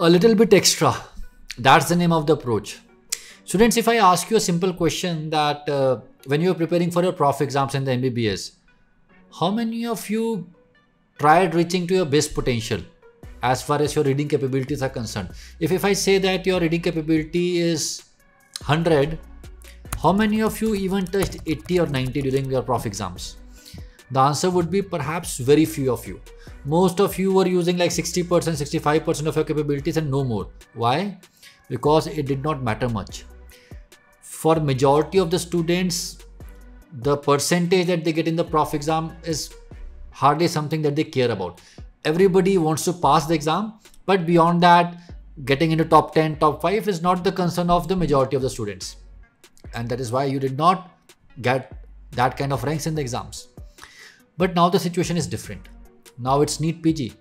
A little bit extra. That's the name of the approach. Students, if I ask you a simple question that when you are preparing for your prof exams in the MBBS, how many of you tried reaching to your best potential as far as your reading capabilities are concerned? If I say that your reading capability is 100, how many of you even touched 80 or 90 during your prof exams? The answer would be perhaps very few of you. Most of you were using like 60%, 65% of your capabilities and no more. Why? Because it did not matter much. For majority of the students, the percentage that they get in the prof exam is hardly something that they care about. Everybody wants to pass the exam, but beyond that, getting into top 10, top 5 is not the concern of the majority of the students. And that is why you did not get that kind of ranks in the exams. But now the situation is different. Now it's NEET PG.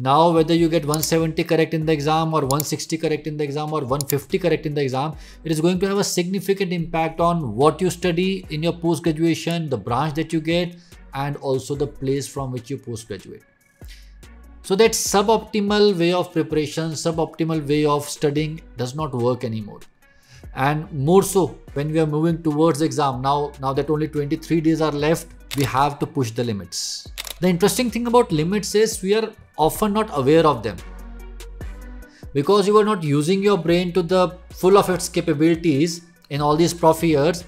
Now whether you get 170 correct in the exam or 160 correct in the exam or 150 correct in the exam, it is going to have a significant impact on what you study in your post-graduation, the branch that you get, and also the place from which you post-graduate. So that suboptimal way of preparation, suboptimal way of studying does not work anymore. And more so when we are moving towards the exam, now that only 23 days are left, we have to push the limits. The interesting thing about limits is we are often not aware of them. Because you are not using your brain to the full of its capabilities in all these prof years,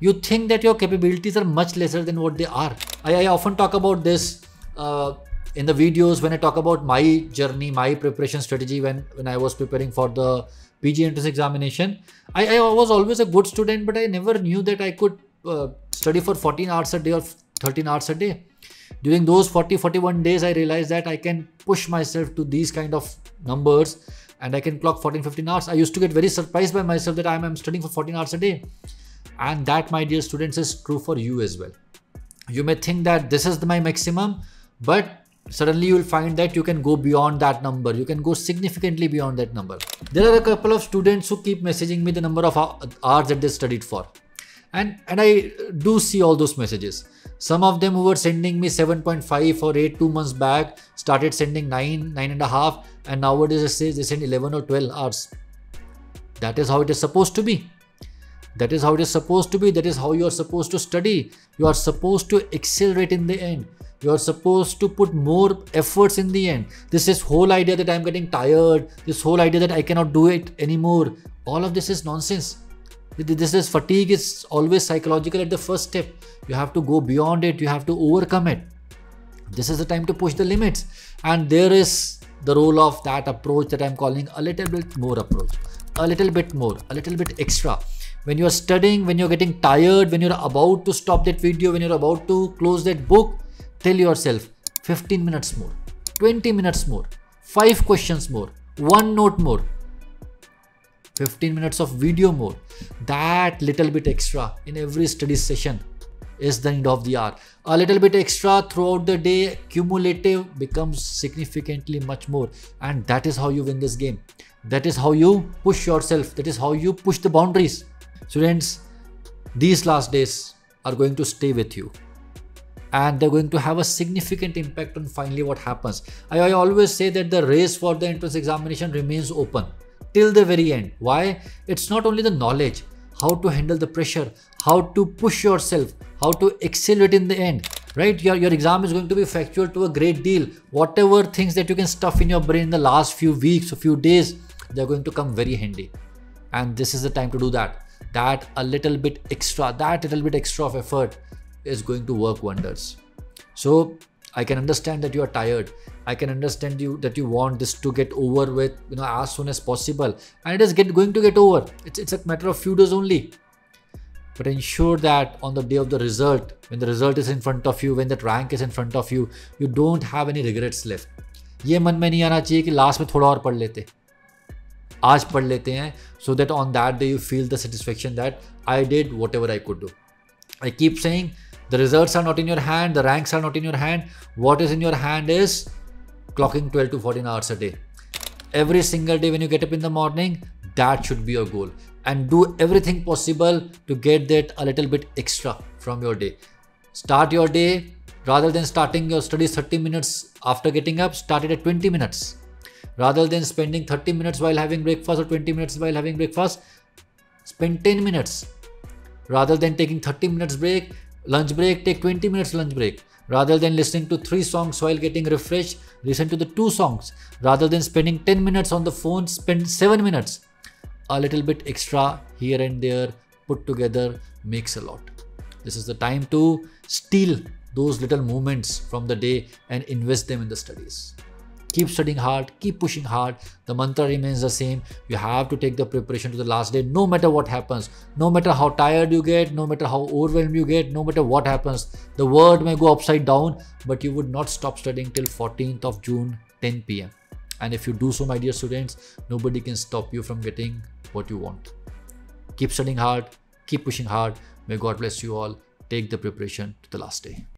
you think that your capabilities are much lesser than what they are. I often talk about this in the videos when I talk about my journey, my preparation strategy when I was preparing for the PG entrance examination. I was always a good student, but I never knew that I could study for 14 hours a day or 13 hours a day. During those 40-41 days, I realized that I can push myself to these kind of numbers and I can clock 14-15 hours. I used to get very surprised by myself that I'm studying for 14 hours a day. And that, my dear students, is true for you as well. You may think that this is my maximum, but suddenly you will find that you can go beyond that number. You can go significantly beyond that number. There are a couple of students who keep messaging me the number of hours that they studied for. And I do see all those messages. Some of them who were sending me 7.5 or 8 2 months back started sending 9, 9.5, and nowadays they send 11 or 12 hours. That is how it is supposed to be. That is how it is supposed to be. That is how you are supposed to study. You are supposed to accelerate in the end. You are supposed to put more efforts in the end. This whole idea that I am getting tired, this whole idea that I cannot do it anymore, all of this is nonsense. Fatigue is always psychological at the first step. You have to go beyond it. You have to overcome it. This is the time to push the limits. And there is the role of that approach that I'm calling a little bit more approach. A little bit more, a little bit extra. When you're studying, when you're getting tired, when you're about to stop that video, when you're about to close that book, tell yourself 15 minutes more, 20 minutes more, 5 questions more, 1 note more. 15 minutes of video more. That little bit extra in every study session is the need of the hour. A little bit extra throughout the day, cumulative, becomes significantly much more. And that is how you win this game. That is how you push yourself. That is how you push the boundaries. Students, these last days are going to stay with you. And they're going to have a significant impact on finally what happens. I always say that the race for the entrance examination remains open. Till the very end. Why? It's not only the knowledge, how to handle the pressure, how to push yourself, how to accelerate in the end, right? Your exam is going to be factual to a great deal. Whatever things that you can stuff in your brain in the last few weeks or few days, they're going to come very handy. And this is the time to do that. That little bit extra of effort is going to work wonders. So I can understand that you are tired. I can understand that you want this to get over with, as soon as possible. And it is going to get over. It's a matter of few days only. But ensure that on the day of the result, when the result is in front of you, when that rank is in front of you, you don't have any regrets left. ये मन में नहीं आना चाहिए कि last में थोड़ा और पढ़ लेते, आज पढ़ लेते हैं, so that on that day you feel the satisfaction that I did whatever I could do. I keep saying, the results are not in your hand, the ranks are not in your hand. What is in your hand is clocking 12 to 14 hours a day. Every single day when you get up in the morning, that should be your goal. And do everything possible to get that a little bit extra from your day. Start your day, rather than starting your studies 30 minutes after getting up, start it at 20 minutes. Rather than spending 30 minutes while having breakfast or 20 minutes while having breakfast, spend 10 minutes. Rather than taking 30 minutes break, lunch break, take 20 minutes lunch break. Rather than listening to 3 songs while getting refreshed, listen to the 2 songs. Rather than spending 10 minutes on the phone, spend 7 minutes. A little bit extra here and there put together makes a lot. This is the time to steal those little moments from the day and invest them in the studies. Keep studying hard, keep pushing hard. The mantra remains the same. You have to take the preparation to the last day, no matter what happens, no matter how tired you get, no matter how overwhelmed you get, no matter what happens. The world may go upside down, but you would not stop studying till 14th of June, 10 p.m. And if you do so, my dear students, nobody can stop you from getting what you want. Keep studying hard, keep pushing hard. May God bless you all. Take the preparation to the last day.